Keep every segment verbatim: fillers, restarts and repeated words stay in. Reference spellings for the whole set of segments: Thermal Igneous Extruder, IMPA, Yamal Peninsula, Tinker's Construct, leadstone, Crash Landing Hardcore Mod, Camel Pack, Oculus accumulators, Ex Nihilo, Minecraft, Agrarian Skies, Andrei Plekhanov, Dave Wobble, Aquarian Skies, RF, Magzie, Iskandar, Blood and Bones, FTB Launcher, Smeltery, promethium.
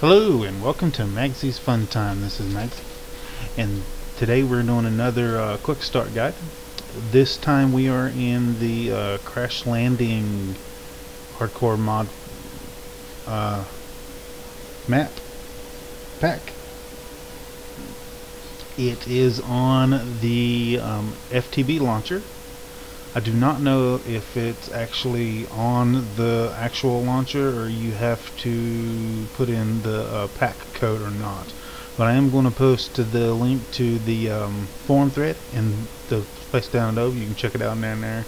Hello and welcome to Magzie's Fun Time. This is Magzie, and today we're doing another uh, quick start guide. This time we are in the uh, Crash Landing Hardcore Mod uh, map pack. It is on the um, F T B Launcher. I do not know if it's actually on the actual launcher or you have to put in the uh, pack code or not, but I am going to post the link to the um, forum thread and the place down below. You can check it out down there,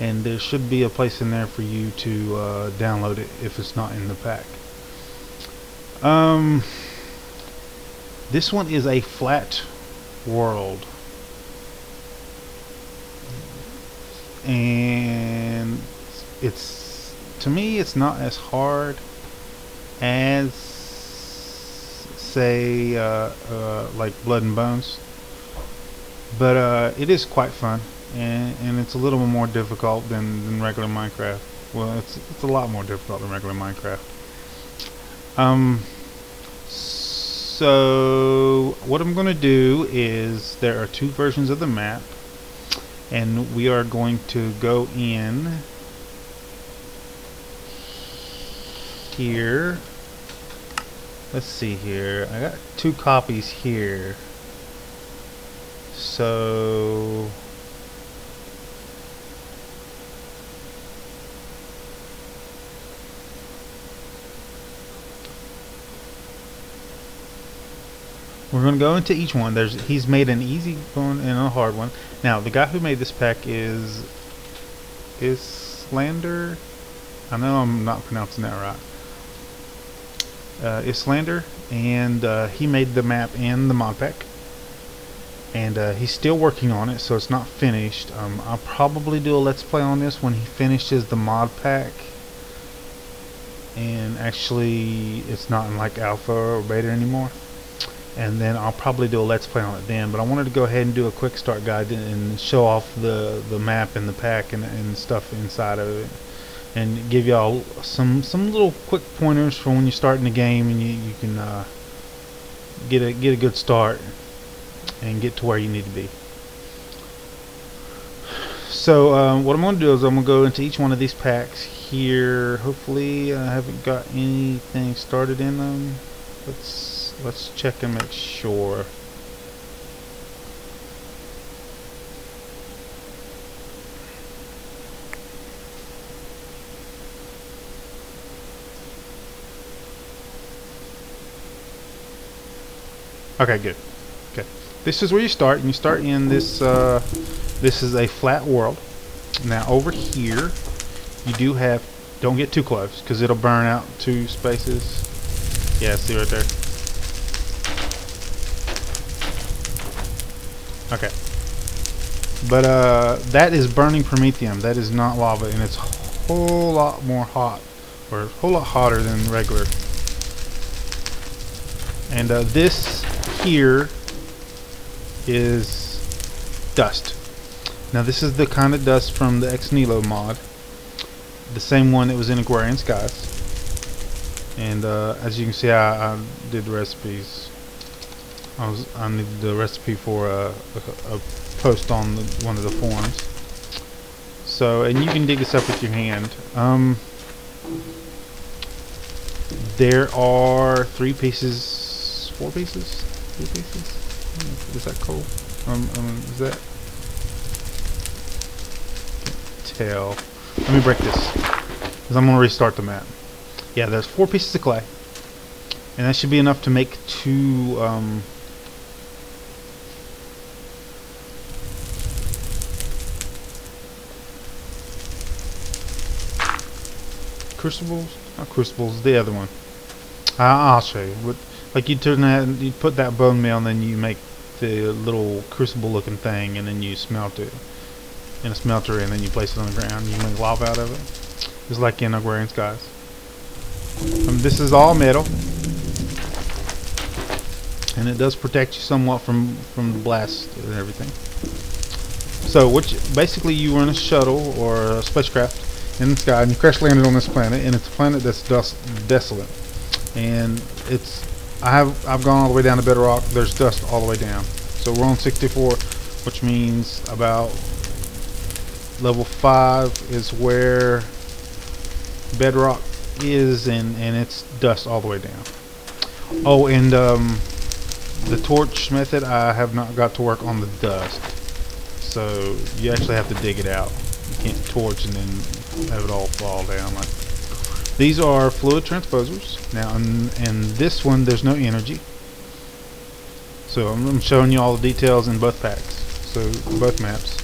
and there should be a place in there for you to uh, download it if it's not in the pack. Um, this one is a flat world, and it's, to me, it's not as hard as, say, uh, uh, like Blood and Bones, but uh, it is quite fun, and, and it's a little more difficult than, than regular Minecraft. Well, it's, it's a lot more difficult than regular Minecraft. Um, so what I'm going to do is, there are two versions of the map, and we are going to go in here. Let's see here. I got two copies here. So we're going to go into each one. There's he's made an easy one and a hard one. Now, the guy who made this pack is Iskandar. I know I'm not pronouncing that right. Uh, Iskandar, and uh, he made the map and the mod pack, and uh, he's still working on it, so it's not finished. Um, I'll probably do a let's play on this when he finishes the mod pack. And actually, it's not in like alpha or beta anymore. And then I'll probably do a let's play on it then, but I wanted to go ahead and do a quick start guide and show off the the map and the pack and, and stuff inside of it, and give y'all some some little quick pointers for when you're starting the game, and you, you can uh, get a get a good start and get to where you need to be. So um, what I'm going to do is I'm going to go into each one of these packs here. Hopefully I haven't got anything started in them. Let's Let's check and make sure. Okay, good. Okay, this is where you start, and you start in this. Uh, this is a flat world. Now over here, you do have. Don't get too close, because it'll burn out two spaces. Yeah, see right there. Okay, but uh, that is burning promethium. That is not lava, and it's a whole lot more hot, or a whole lot hotter than regular. And uh, this here is dust. Now this is the kind of dust from the Ex Nihilo mod, the same one that was in Aquarian Skies. And uh, as you can see, I, I did recipes. I, was, I need the recipe for a, a, a post on the, one of the forums. So, and you can dig this up with your hand. Um, there are three pieces, four pieces, three pieces. Is that coal? Um, um, is that? Can't tell. Let me break this, because I'm gonna restart the map. Yeah, there's four pieces of clay, and that should be enough to make two. Um, Crucibles? Not crucibles, the other one. Uh, I'll show you. What, like you turn that, you put that bone meal, and then you make the little crucible-looking thing, and then you smelt it in a smeltery, and then you place it on the ground. You make lava out of it. It's like in Agrarian Skies. Um, this is all metal, and it does protect you somewhat from from the blast and everything. So, which basically you were in a shuttle or a spacecraft in the sky, and you crash landed on this planet, and it's a planet that's dust desolate. and it's I have I've gone all the way down to bedrock. There's dust all the way down, so we're on sixty-four, which means about level five is where bedrock is, and and it's dust all the way down. Oh, and um, the torch method, I have not got to work on the dust, so you actually have to dig it out. You can't torch and then have it all fall down. Like, these are fluid transposers. Now, in, in this one, there's no energy. So I'm, I'm showing you all the details in both packs. So both maps.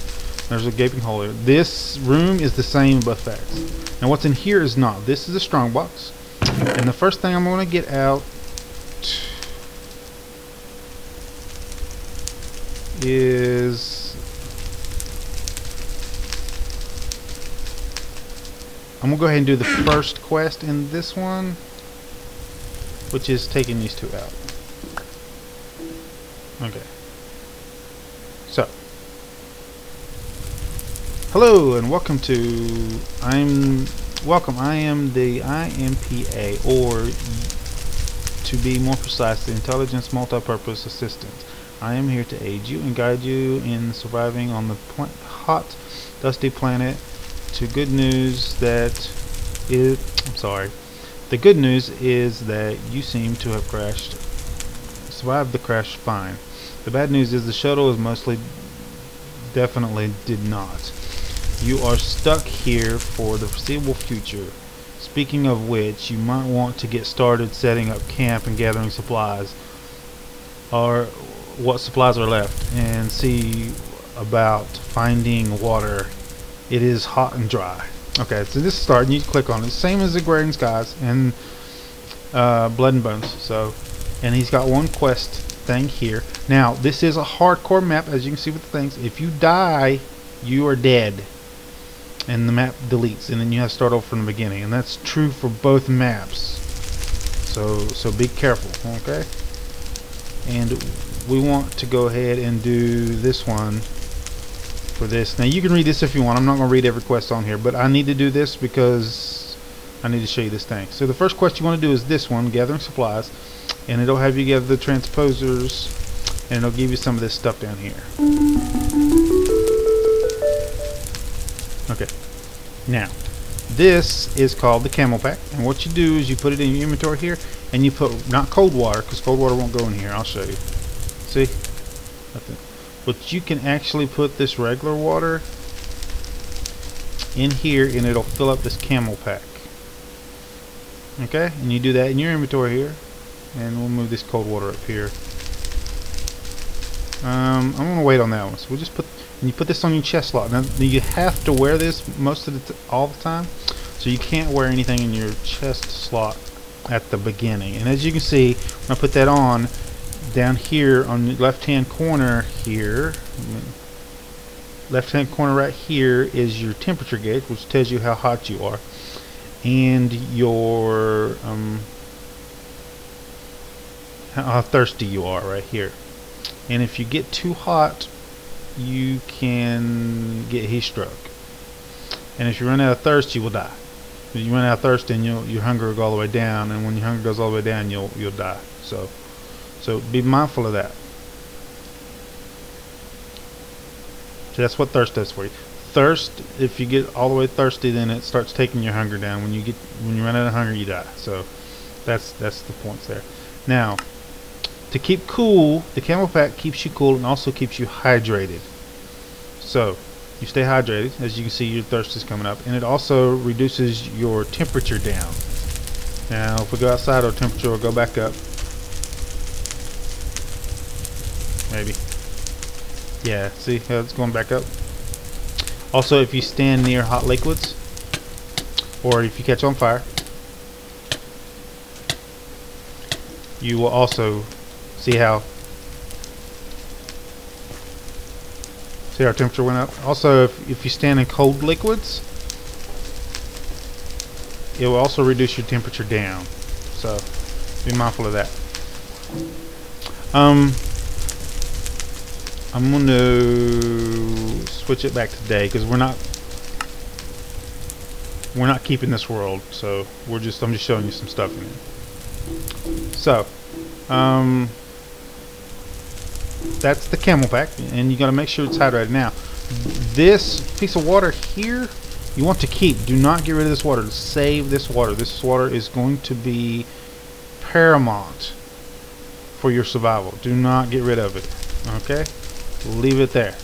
There's a gaping hole here. This room is the same in both packs. Now, what's in here is not. This is a strong box. And the first thing I'm going to get out is I'm going to go ahead and do the first quest in this one, which is taking these two out. Okay. So. Hello and welcome to... I'm... Welcome. I am the I M P A, or to be more precise, the Intelligence Multipurpose Assistant. I am here to aid you and guide you in surviving on the pl- hot, dusty planet. To good news that it, I'm sorry. The good news is that you seem to have crashed, survived the crash fine. The bad news is the shuttle is mostly, definitely did not. You are stuck here for the foreseeable future. Speaking of which, you might want to get started setting up camp and gathering supplies, or what supplies are left, and see about finding water. It is hot and dry. Okay, so this start, and you click on it. Same as Agrarian Skies and uh, Blood and Bones. So, and he's got one quest thing here. Now, this is a hardcore map, as you can see with the things. If you die, you are dead, and the map deletes, and then you have to start over from the beginning. And that's true for both maps. So, so be careful, okay? And we want to go ahead and do this one. For this, now you can read this if you want. I'm not going to read every quest on here, but I need to do this because I need to show you this thing. So the first quest you want to do is this one, gathering supplies, and it'll have you gather the transposers, and it'll give you some of this stuff down here. Okay, now this is called the Camel Pack, and what you do is you put it in your inventory here, and you put not cold water, because cold water won't go in here. I'll show you. See? Nothing. But you can actually put this regular water in here, and it'll fill up this Camel Pack. Okay, and you do that in your inventory here, and we'll move this cold water up here. Um, I'm gonna wait on that one. So we'll just put, and you put this on your chest lock. Now you have to wear this most of the t all the time, so you can't wear anything in your chest slot at the beginning. And as you can see, when I put that on. Down here on the left hand corner here left hand corner right here is your temperature gauge, which tells you how hot you are, and your um, how thirsty you are right here. And if you get too hot, you can get heat stroke, and if you run out of thirst, you will die. If you run out of thirst, then you'll, your hunger will go all the way down, and when your hunger goes all the way down, you'll you'll die. So So be mindful of that. So that's what thirst does for you. Thirst, if you get all the way thirsty, then it starts taking your hunger down. When you get, when you run out of hunger, you die. So that's that's the points there. Now, to keep cool, the Camel Pack keeps you cool and also keeps you hydrated. So you stay hydrated. As you can see, your thirst is coming up, and it also reduces your temperature down. Now, if we go outside, our temperature will go back up. Maybe. Yeah, see how it's going back up? Also, if you stand near hot liquids, or if you catch on fire, you will also see how see our temperature went up. Also, if, if you stand in cold liquids, it will also reduce your temperature down. So, be mindful of that. Um... I'm going to switch it back today because we're not we're not keeping this world, so we're just I'm just showing you some stuff in it. So, um, that's the Camel Pack, and you got to make sure it's hydrated. Now, this piece of water here, you want to keep. Do not get rid of this water. Save this water. This water is going to be paramount for your survival. Do not get rid of it. Okay, leave it there.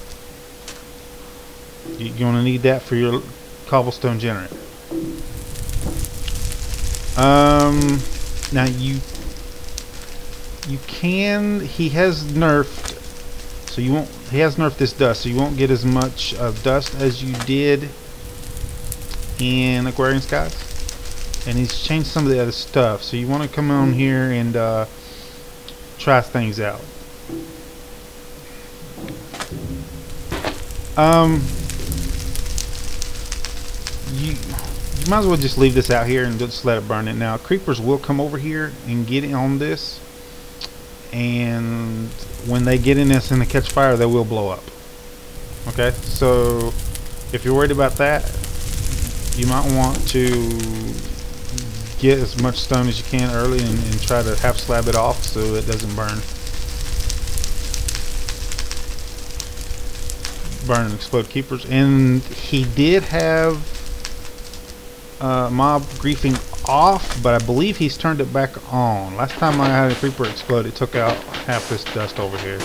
You're going to need that for your cobblestone generator. Um, now you you can. He has nerfed, so you won't. He has nerfed this dust, so you won't get as much of dust as you did in Aquarian Skies. And he's changed some of the other stuff, so you want to come on here and uh, try things out. Um, you, you might as well just leave this out here and just let it burn it. Now, creepers will come over here and get in on this, and when they get in this and they catch fire, they will blow up. Okay, so if you're worried about that, you might want to get as much stone as you can early and, and try to half slab it off so it doesn't burn. burn and explode keepers. And he did have uh, mob griefing off, but I believe he's turned it back on. Last time I had a creeper explode, it took out half this dust over here.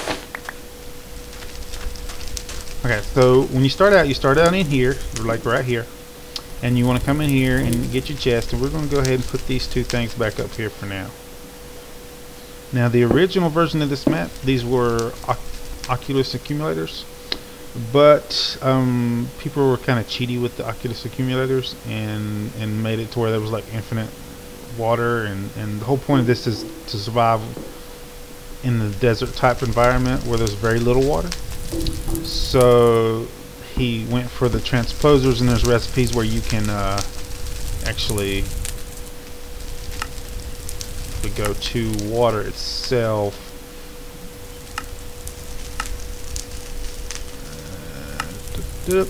Okay, so when you start out, you start out in here, like right here, and you want to come in here and get your chest, and we're going to go ahead and put these two things back up here for now. Now, the original version of this map, these were Oculus accumulators, but um, people were kind of cheaty with the Oculus accumulators and and made it to where there was like infinite water, and and the whole point of this is to survive in the desert type environment where there's very little water. So he went for the transposers, and there's recipes where you can uh, actually, if we go to water itself,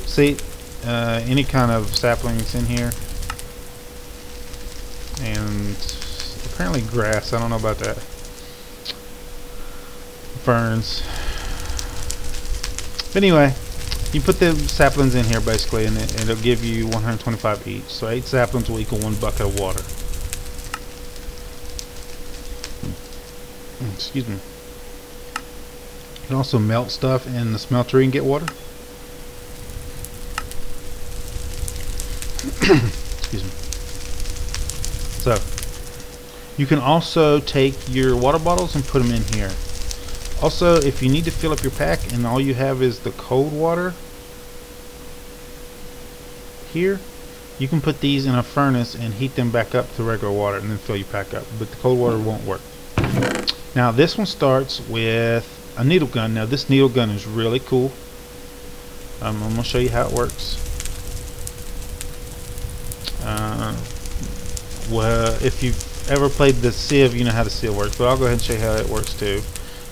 see uh, any kind of saplings in here, and apparently grass, I don't know about that, ferns, but anyway, you put the saplings in here basically, and it, it'll give you one hundred twenty-five each, so eight saplings will equal one bucket of water. Excuse me. You can also melt stuff in the smeltery and get water. Excuse me. So you can also take your water bottles and put them in here. Also, if you need to fill up your pack and all you have is the cold water here, you can put these in a furnace and heat them back up to regular water and then fill your pack up, but the cold water won't work. Now, this one starts with a needle gun. Now, this needle gun is really cool. um, I'm gonna show you how it works. Uh, well, if you've ever played the sieve, you know how the sieve works, but I'll go ahead and show you how it works too.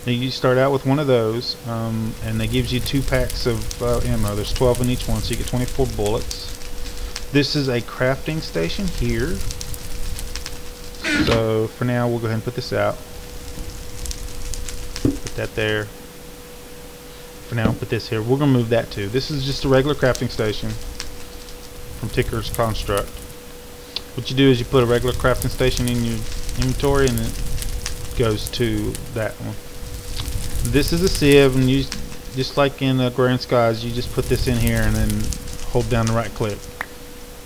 Now, you start out with one of those, um, and that gives you two packs of uh, ammo. There's twelve in each one, so you get twenty-four bullets. This is a crafting station here, so for now we'll go ahead and put this out. Put that there. For now, put this here. We're going to move that too. This is just a regular crafting station from Tinker's Construct. What you do is you put a regular crafting station in your inventory, and it goes to that one. This is a sieve, and you just like in Agrarian Skies, you just put this in here and then hold down the right click.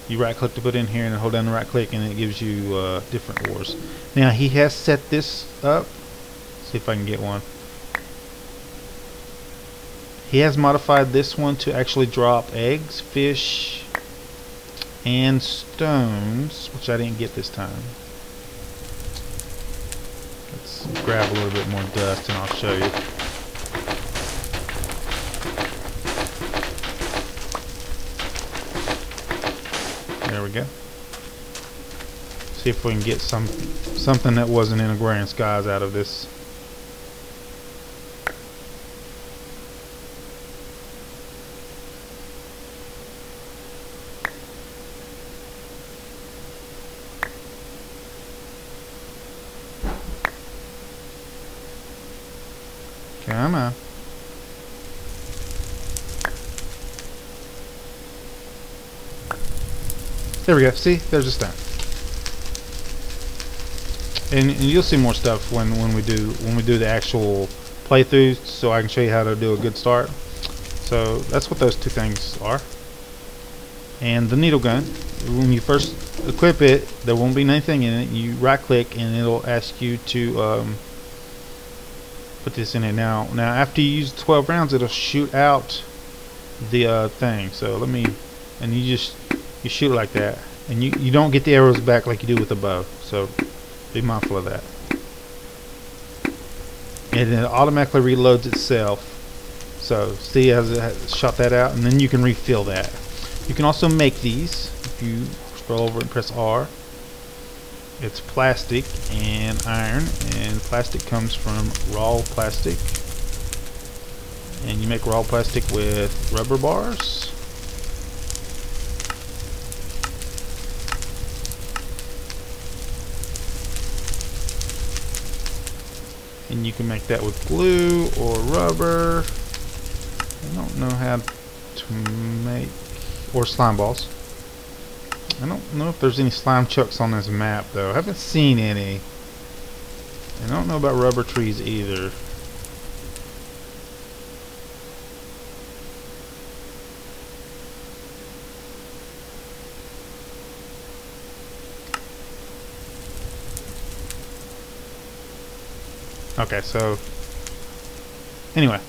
You right click to put in here, and hold down the right click, and it gives you uh, different ores. Now, he has set this up. Let's see if I can get one. He has modified this one to actually drop eggs, fish, and stones, which I didn't get this time. Let's grab a little bit more dust and I'll show you. There we go. See if we can get some something that wasn't in Agrarian Skies out of this. Come on. There we go. See, there's a stone. And, and you'll see more stuff when when we do when we do the actual playthrough, so I can show you how to do a good start. So that's what those two things are. And the needle gun, when you first equip it, there won't be anything in it. You right click and it'll ask you to um, put this in it. Now now after you use twelve rounds, it'll shoot out the uh, thing. So let me, and you just you shoot like that, and you, you don't get the arrows back like you do with the bow, so be mindful of that. And then it automatically reloads itself. So see, as it shot that out, and then you can refill that. You can also make these. If you scroll over and press R, it's plastic and iron, and plastic comes from raw plastic, and you make raw plastic with rubber bars. And you can make that with glue or rubber. I don't know how to make, or slime balls. I don't know if there's any slime chucks on this map though. I haven't seen any. I don't know about rubber trees either. Okay, so anyway,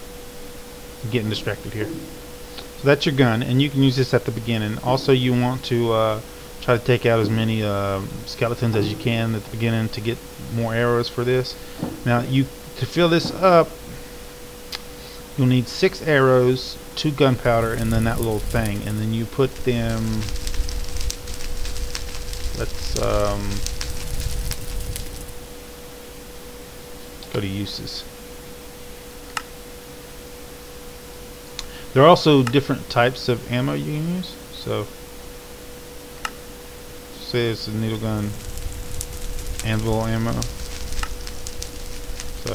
I'm getting distracted here. So that's your gun, and you can use this at the beginning. Also, you want to uh, try to take out as many uh, skeletons as you can at the beginning to get more arrows for this. Now, you to fill this up, you'll need six arrows, two gunpowder, and then that little thing. And then you put them. Let's. Um, Go to uses. There are also different types of ammo you can use. So, say it's a needle gun, anvil ammo. So,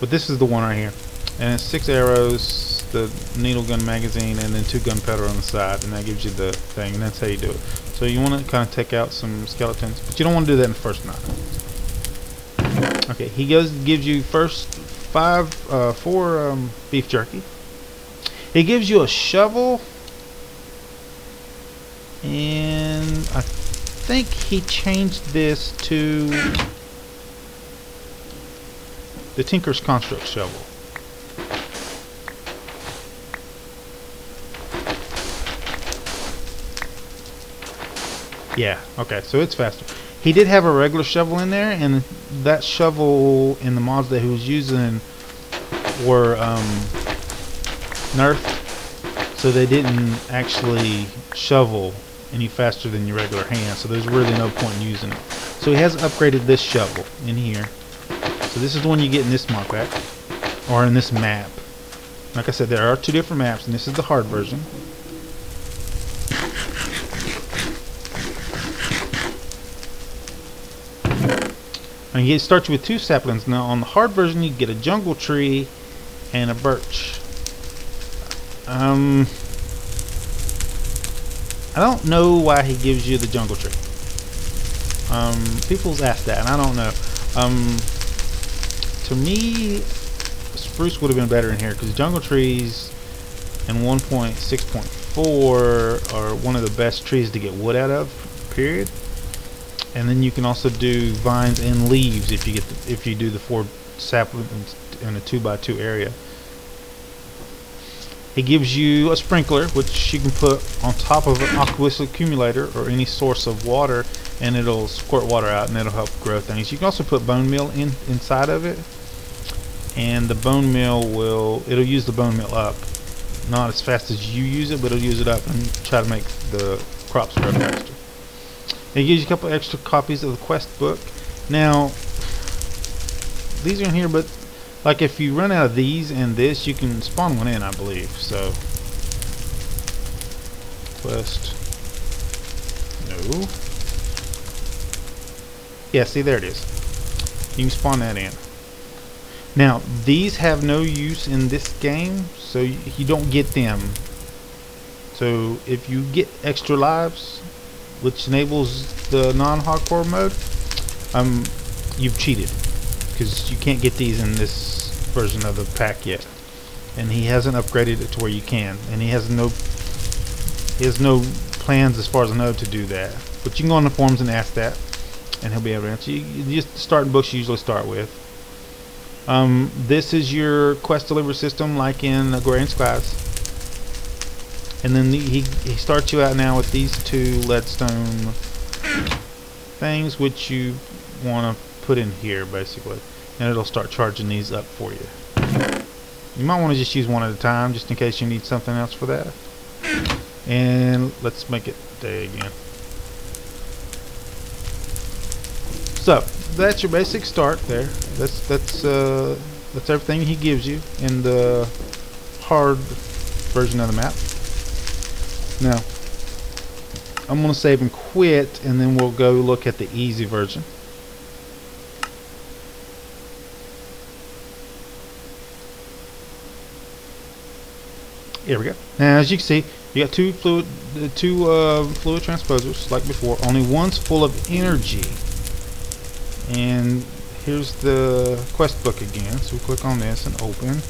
but this is the one right here, and it's six arrows, the needle gun magazine, and then two gunpowder on the side, and that gives you the thing, and that's how you do it. So you want to kind of take out some skeletons, but you don't want to do that in the first night. Okay, he goes gives you first five, uh, four um, beef jerky. He gives you a shovel, and I think he changed this to the Tinker's Construct shovel. Yeah. Okay, so it's faster. He did have a regular shovel in there, and that shovel in the mods that he was using were um, nerfed, so they didn't actually shovel any faster than your regular hand, so there's really no point in using it. So he has upgraded this shovel in here. So this is the one you get in this mod pack, or in this map. Like I said, there are two different maps, and this is the hard version. And it starts with two saplings. Now on the hard version you get a jungle tree and a birch. Um, I don't know why he gives you the jungle tree. Um, people's asked that and I don't know. Um, to me, spruce would have been better in here because jungle trees in one point six point four are one of the best trees to get wood out of, period. And then you can also do vines and leaves if you get the, if you do the four saplings in a two by two area. It gives you a sprinkler, which you can put on top of an Oculus accumulator or any source of water, and it'll squirt water out, and it'll help grow things. You can also put bone meal in inside of it, and the bone meal will it'll use the bone meal up, not as fast as you use it, but it'll use it up and try to make the crops grow faster. It gives you a couple extra copies of the quest book. Now, these are in here, but like if you run out of these and this, you can spawn one in, I believe. So, quest. No. Yeah, see, there it is. You can spawn that in. Now, these have no use in this game, so you don't get them. So if you get extra lives, which enables the non-hardcore mode, um, you've cheated, because you can't get these in this version of the pack yet. And he hasn't upgraded it to where you can, and he has no he has no plans, as far as I know, to do that. But you can go on the forums and ask that, and he'll be able to answer you. You just start in books you usually start with. Um, this is your quest delivery system, like in Agrarian Skies. And then the, he, he starts you out now with these two leadstone things, which you want to put in here, basically. And it'll start charging these up for you. You might want to just use one at a time, just in case you need something else for that. And let's make it day again. So that's your basic start there. That's that's uh, that's everything he gives you in the hard version of the map. Now I'm gonna save and quit, and then we'll go look at the easy version. Here we go. Now as you can see, you got two fluid uh, two uh, fluid transposers like before. Only one's full of energy. And here's the quest book again, so we click on this and open,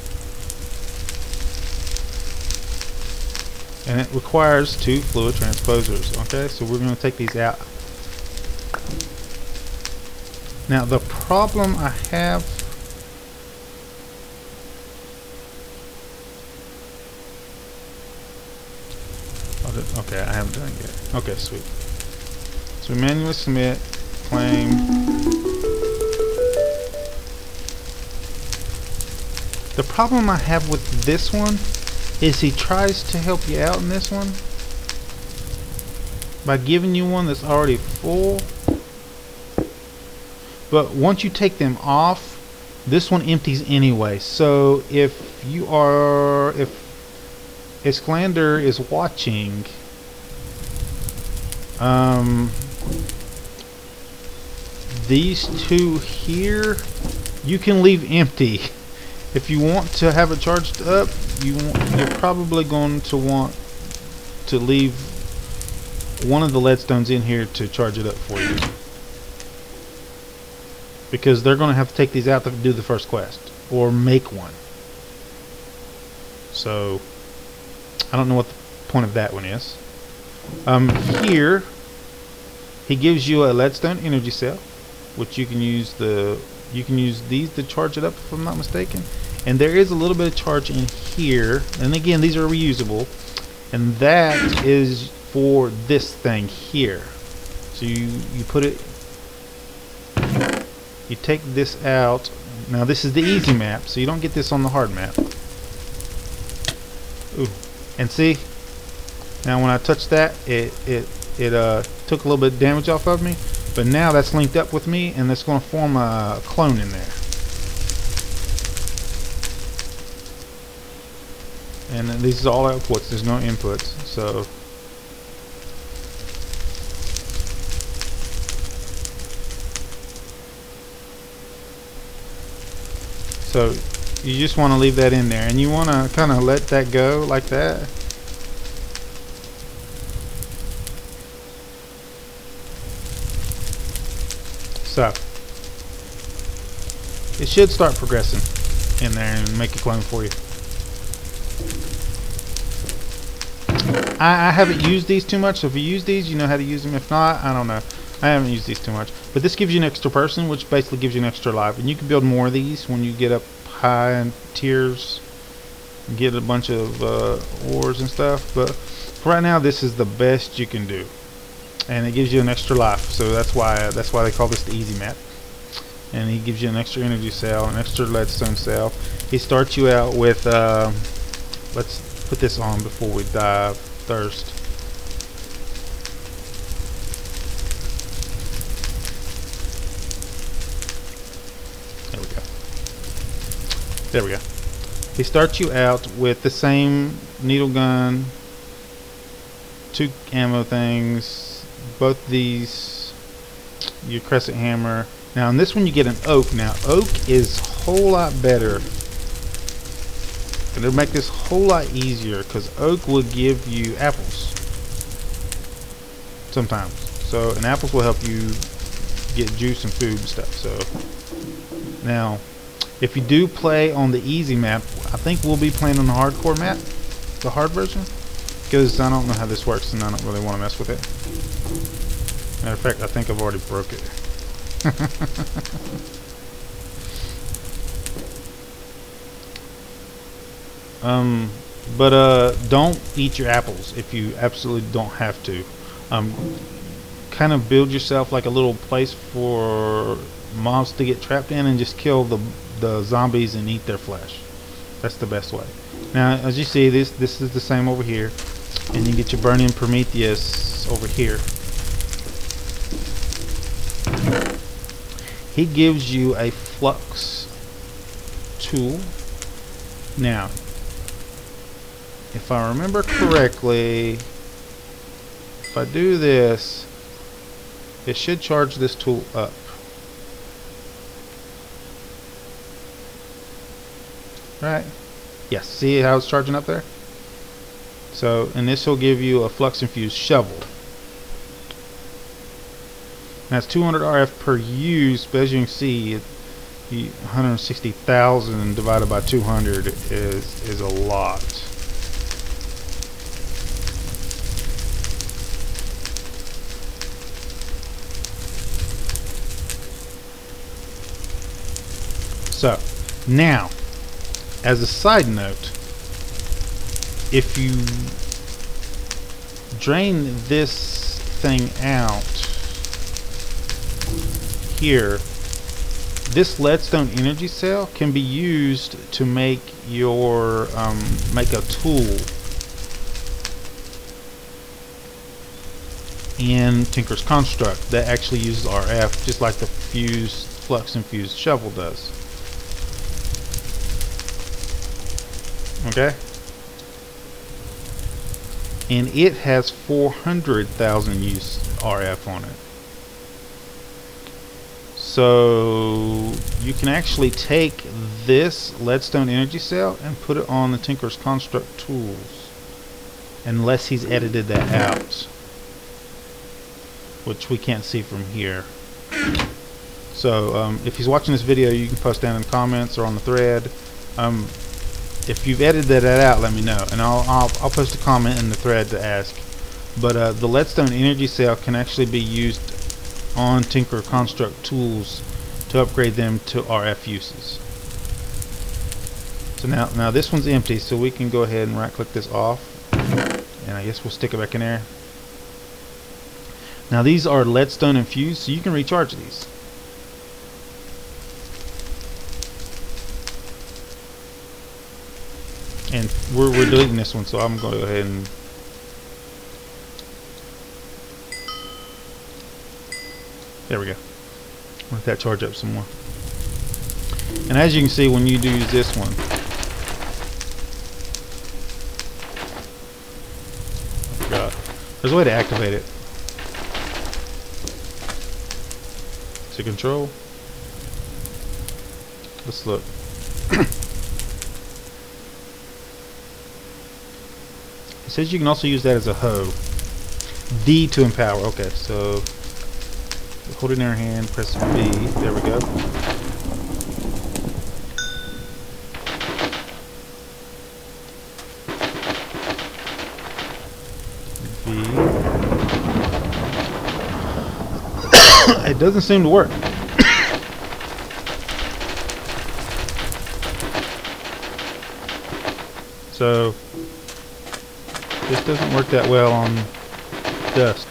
and it requires two fluid transposers. Okay, so we're going to take these out. Now the problem I have okay I haven't done it yet. Okay, sweet. So we manually submit claim. The problem I have with this one is he tries to help you out in this one by giving you one that's already full, but once you take them off, this one empties anyway. So if you are, if Iskandar is watching, um, these two here you can leave empty. If you want to have it charged up, you want, you're probably going to want to leave one of the leadstones in here to charge it up for you, because they're going to have to take these out to do the first quest or make one. So I don't know what the point of that one is. Um, here he gives you a leadstone energy cell, which you can use the you can use these to charge it up, if I'm not mistaken. And there is a little bit of charge in here, and again these are reusable, and that is for this thing here. So you, you put it, you take this out. Now this is the easy map, so you don't get this on the hard map. Ooh. And see, now when I touched that, it, it, it uh, took a little bit of damage off of me. But now that's linked up with me, and that's going to form a clone in there. And then these are all outputs, there's no inputs. So So you just want to leave that in there, and you want to kind of let that go like that. So it should start progressing in there and make a clone for you. I, I haven't used these too much, so if you use these, you know how to use them. If not, I don't know. I haven't used these too much. But this gives you an extra person, which basically gives you an extra life. And you can build more of these when you get up high in tiers and get a bunch of uh, ores and stuff. But for right now, this is the best you can do. And it gives you an extra life, so that's why that's why they call this the easy map. And he gives you an extra energy cell, an extra leadstone cell. He starts you out with uh, let's put this on before we die of thirst. There we go. There we go. He starts you out with the same needle gun, two ammo things. Both these, your crescent hammer. Now in this one you get an oak. Now oak is whole lot better. It'll make this a whole lot easier because oak will give you apples sometimes. So, and apples will help you get juice and food and stuff. So, now, if you do play on the easy map, I think we'll be playing on the hardcore map, the hard version, because I don't know how this works and I don't really want to mess with it. Matter of fact, I think I've already broke it. Um, but uh, don't eat your apples if you absolutely don't have to. Um, kind of build yourself like a little place for mobs to get trapped in, and just kill the the zombies and eat their flesh. That's the best way. Now, as you see, this this is the same over here, and you get your Burning Prometheus over here. He gives you a flux tool. Now, if I remember correctly, if I do this, it should charge this tool up. Right? Yes. See how it's charging up there? So, and this will give you a flux infused shovel. Now it's two hundred R F per use, but as you can see, it, one hundred sixty thousand divided by two hundred is is a lot. So, now, as a side note, if you drain this thing out here, this leadstone energy cell can be used to make your um, make a tool in Tinker's Construct that actually uses R F, just like the fused flux infused shovel does. Okay, and it has four hundred thousand use R F on it, so you can actually take this leadstone energy cell and put it on the Tinker's Construct tools, unless he's edited that out, which we can't see from here. So um, if he's watching this video, you can post down in the comments or on the thread. Um, If you've edited that out, let me know, and I'll, I'll, I'll post a comment in the thread to ask. But uh, the leadstone energy cell can actually be used on Tinker Construct tools to upgrade them to R F uses. So now, now this one's empty, so we can go ahead and right-click this off, and I guess we'll stick it back in there. Now these are leadstone infused, so you can recharge these. And we're, we're deleting this one, so I'm going to go ahead and there we go. Let that charge up some more. And as you can see, when you do this one, I forgot. There's a way to activate it. To control. Let's look. It says you can also use that as a hoe. D to empower. Okay, so hold it in our hand, press B. There we go. V. It doesn't seem to work. So this doesn't work that well on dust.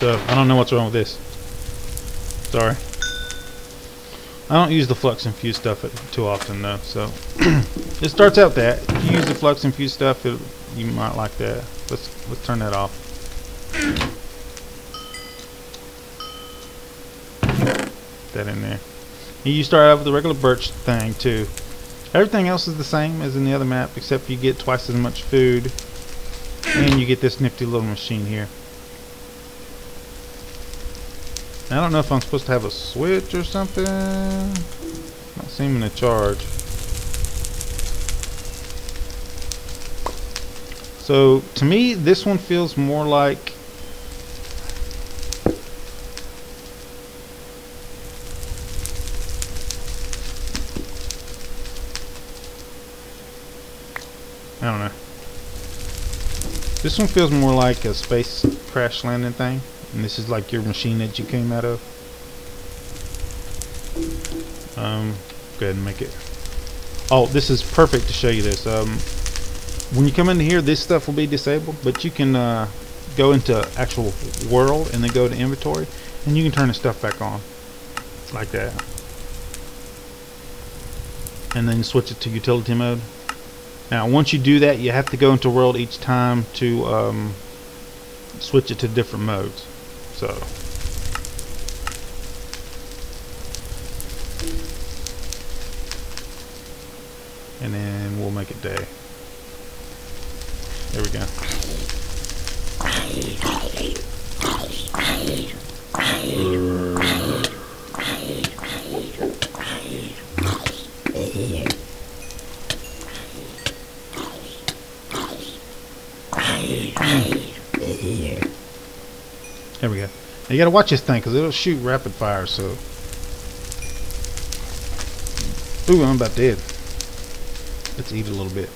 So, I don't know what's wrong with this. Sorry. I don't use the flux infused stuff too often though, so... It starts out that if you use the flux infused stuff, it, you might like that. Let's let's turn that off. put that in there. And you start out with the regular birch thing too. Everything else is the same as in the other map, except you get twice as much food and you get this nifty little machine here. I don't know if I'm supposed to have a switch or something. Not seeming to charge. So to me this one feels more like I don't know. This one feels more like a space crash landing thing. And this is like your machine that you came out of. Um, go ahead and make it. Oh, this is perfect to show you this. Um, when you come into here, this stuff will be disabled, but you can uh, go into actual world and then go to inventory, and you can turn the stuff back on, like that. And then switch it to utility mode. Now, once you do that, you have to go into world each time to um, switch it to different modes. So, and then we'll make it day. There we go. There we go. You gotta watch this thing because it'll shoot rapid fire. So, ooh, I'm about dead. Let's eat a little bit.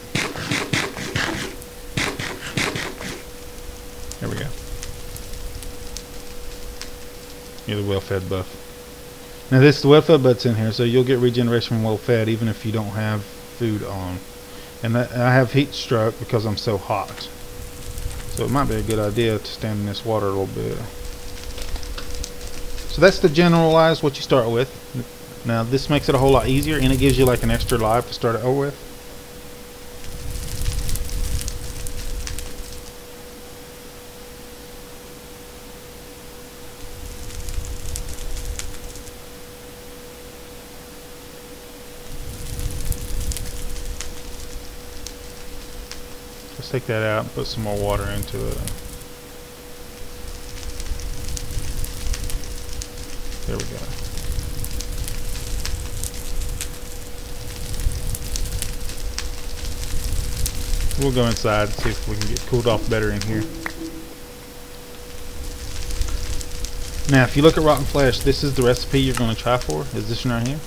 There we go. You're the well-fed buff. Now this, the well-fed buff's in here, so you'll get regeneration well-fed even if you don't have food on. And that, I have heat stroke because I'm so hot. So it might be a good idea to stand in this water a little bit. So that's the generalized what you start with. Now this makes it a whole lot easier and it gives you like an extra life to start it out with. Take that out and put some more water into it. There we go. We'll go inside and see if we can get cooled off better in here. Now if you look at rotten flesh, this is the recipe you're going to try for, is this one right here.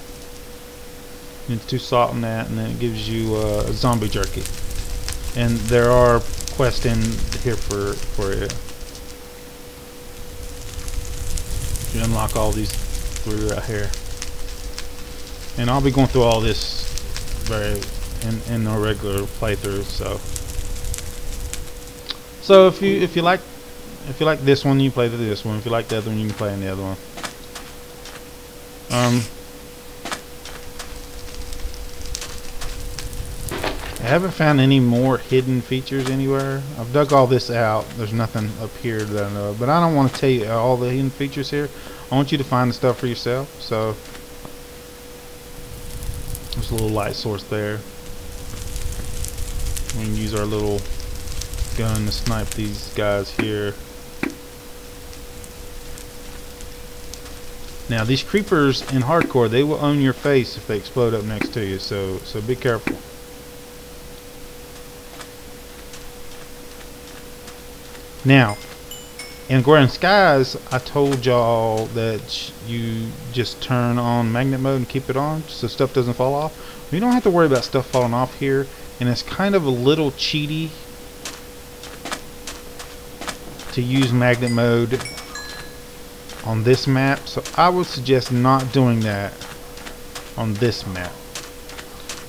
You need to do salt in that and then it gives you uh, a zombie jerky. And there are quests in here for for it. You unlock all these through right here. And I'll be going through all this very in in our regular playthrough. So so if you if you like if you like this one, you play through this one. If you like the other one, you can play in the other one. Um. I haven't found any more hidden features anywhere. I've dug all this out. There's nothing up here that I know of. But I don't want to tell you all the hidden features here. I want you to find the stuff for yourself. So there's a little light source there. We can use our little gun to snipe these guys here. Now these creepers in hardcore, they will own your face if they explode up next to you. So so be careful. Now, in Agrarian Skies, I told y'all that you just turn on magnet mode and keep it on so stuff doesn't fall off. You don't have to worry about stuff falling off here, and it's kind of a little cheaty to use magnet mode on this map, so I would suggest not doing that on this map,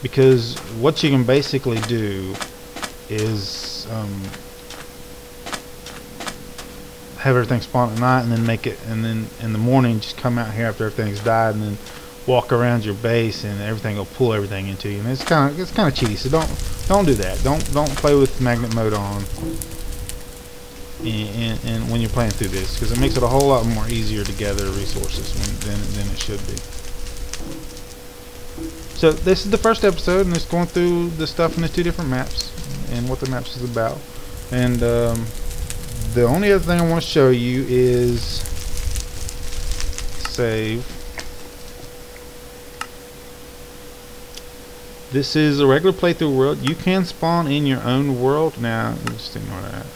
because what you can basically do is um, have everything spawn at night and then make it, and then in the morning just come out here after everything's died and then walk around your base and everything will pull everything into you, and it's kind of it's kind of cheaty. So don't don't do that. Don't don't play with magnet mode on. and, and, and when you're playing through this, because it makes it a whole lot more easier to gather resources when, than, than it should be. So this is the first episode, and it's going through the stuff in the two different maps and what the maps is about. And um, the only other thing I want to show you is save. This is a regular playthrough world. You can spawn in your own world. Now, just ignore that.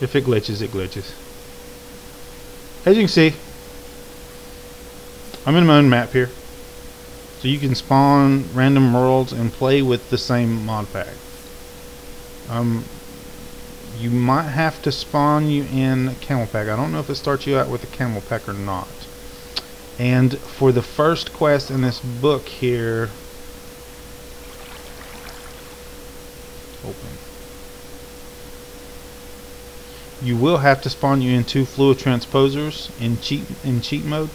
If it glitches, it glitches. As you can see, I'm in my own map here, so you can spawn random worlds and play with the same mod pack. Um, you might have to spawn you in a Camel Pack. I don't know if it starts you out with a Camel Pack or not. And for the first quest in this book here, open. You will have to spawn you in two fluid transposers in cheat in cheat mode.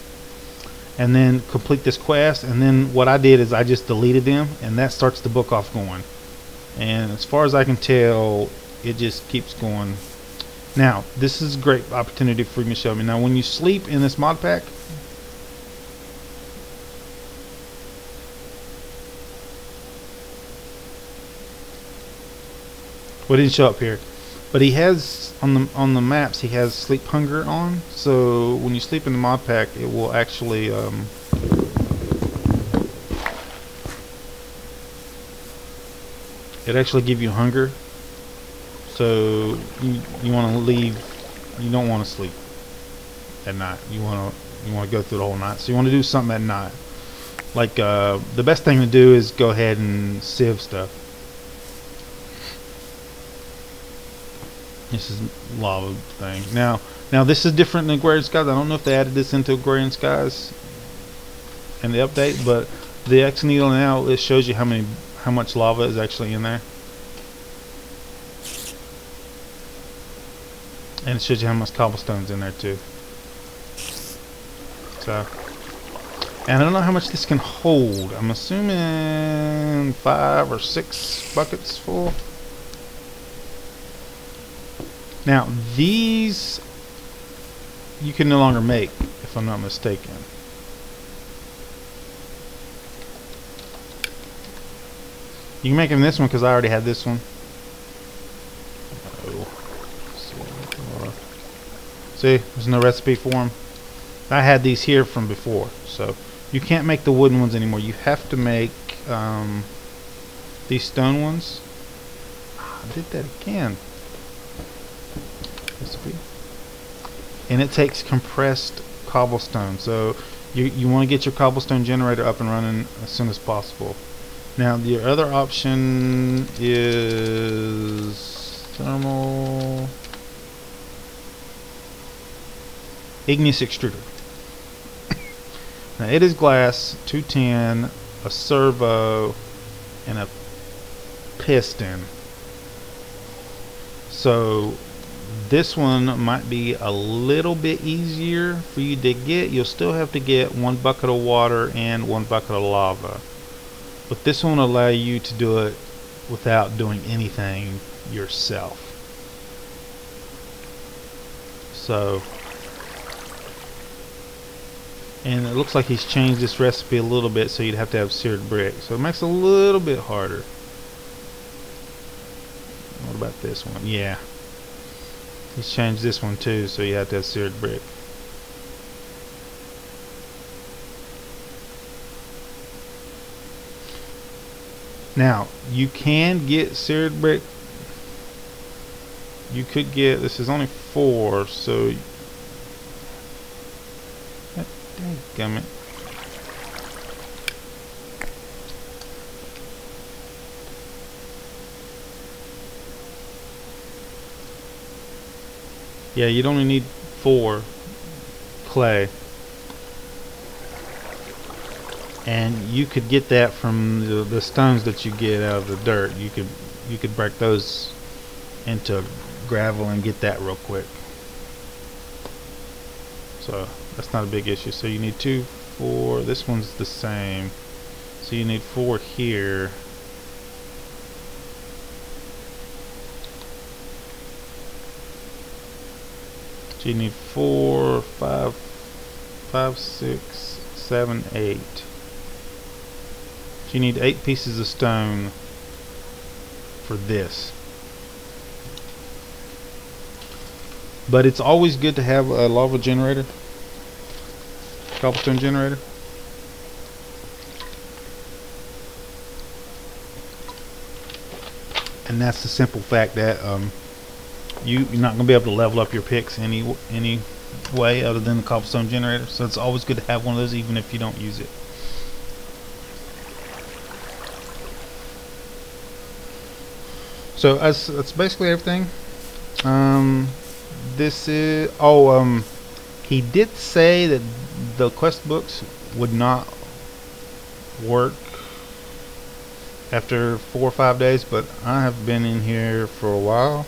And then complete this quest, and then what I did is I just deleted them, and that starts the book off going. And as far as I can tell, it just keeps going. Now, this is a great opportunity for you to show me. Now, when you sleep in this mod pack, well, it didn't show up here, but he has on the on the maps he has sleep hunger on, so when you sleep in the mod pack it will actually um, it actually give you hunger, so you, you want to leave. You don't want to sleep at night. You want to you want to go through the whole night, so you want to do something at night. Like uh, the best thing to do is go ahead and sieve stuff. This is lava thing. Now, now this is different than Agrarian Skies. I don't know if they added this into Agrarian Skies in the update, but the Ex Nihilo now, it shows you how many, how much lava is actually in there, and it shows you how much cobblestone's in there too. So, and I don't know how much this can hold. I'm assuming five or six buckets full. Now, these you can no longer make, if I'm not mistaken. You can make them this one because I already had this one. Oh. See, there's no recipe for them. I had these here from before, so you can't make the wooden ones anymore. You have to make um, these stone ones. I did that again. And it takes compressed cobblestone, so you, you want to get your cobblestone generator up and running as soon as possible. Now the other option is Thermal Igneous Extruder. Now it is glass, two ten, a servo, and a piston. So this one might be a little bit easier for you to get. You'll still have to get one bucket of water and one bucket of lava, but this one will allow you to do it without doing anything yourself. So, and it looks like he's changed this recipe a little bit, so you'd have to have seared brick, so it makes it a little bit harder. What about this one? Yeah, he's changed this one too, so you have to have seared brick. Now, you can get seared brick. You could get, this is only four, so dadgummit. Yeah, you'd only need four clay, and you could get that from the, the stones that you get out of the dirt. You could you could break those into gravel and get that real quick. So that's not a big issue. So you need two, four. This one's the same. So you need four here. You need four, five, five, six, seven, eight. So you need eight pieces of stone for this. But it's always good to have a lava generator, cobblestone generator. And that's the simple fact that um, you, you're not going to be able to level up your picks any any way other than the cobblestone generator. So it's always good to have one of those, even if you don't use it. So that's, that's basically everything. Um, this is oh um, he did say that the quest books would not work after four or five days, but I have been in here for a while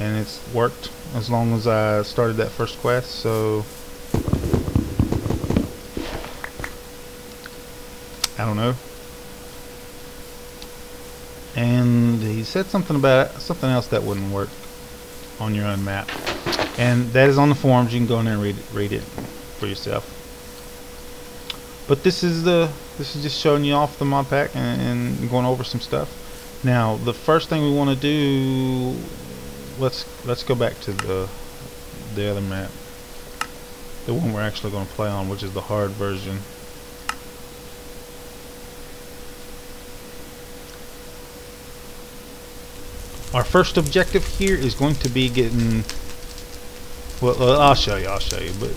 and it's worked as long as I started that first quest. So I don't know. And he said something about something else that wouldn't work on your own map, and that is on the forums. You can go in there and read it, read it for yourself. But this is the this is just showing you off the mod pack and, and going over some stuff. Now the first thing we want to do, let's let's go back to the the other map, the one we're actually going to play on, which is the hard version. Our first objective here is going to be getting. Well, uh, I'll show you. I'll show you, but.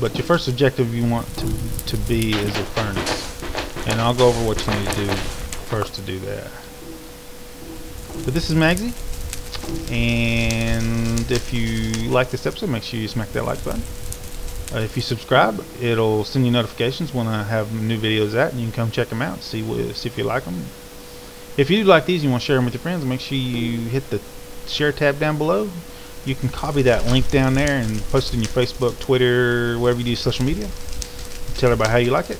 But your first objective you want to, to be is a furnace. And I'll go over what you need to do first to do that. But this is Magzie. And if you like this episode, make sure you smack that like button. Uh, if you subscribe, it'll send you notifications when I have new videos out. And you can come check them out. See, what, see if you like them. If you do like these and you want to share them with your friends, make sure you hit the share tab down below. You can copy that link down there and post it in your Facebook, Twitter, wherever you do social media. Tell everybody how you like it.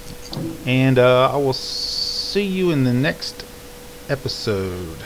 And uh, I will see you in the next episode.